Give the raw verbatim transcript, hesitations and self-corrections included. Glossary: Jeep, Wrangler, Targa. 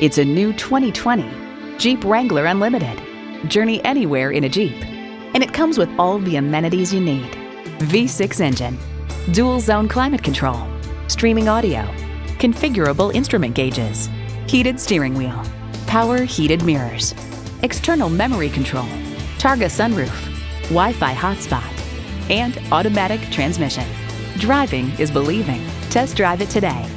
It's a new twenty twenty Jeep Wrangler Unlimited. Journey anywhere in a Jeep. And it comes with all the amenities you need. V six engine, dual zone climate control, streaming audio, configurable instrument gauges, heated steering wheel, power heated mirrors, external memory control, Targa sunroof, Wi-Fi hotspot, and automatic transmission. Driving is believing. Test drive it today.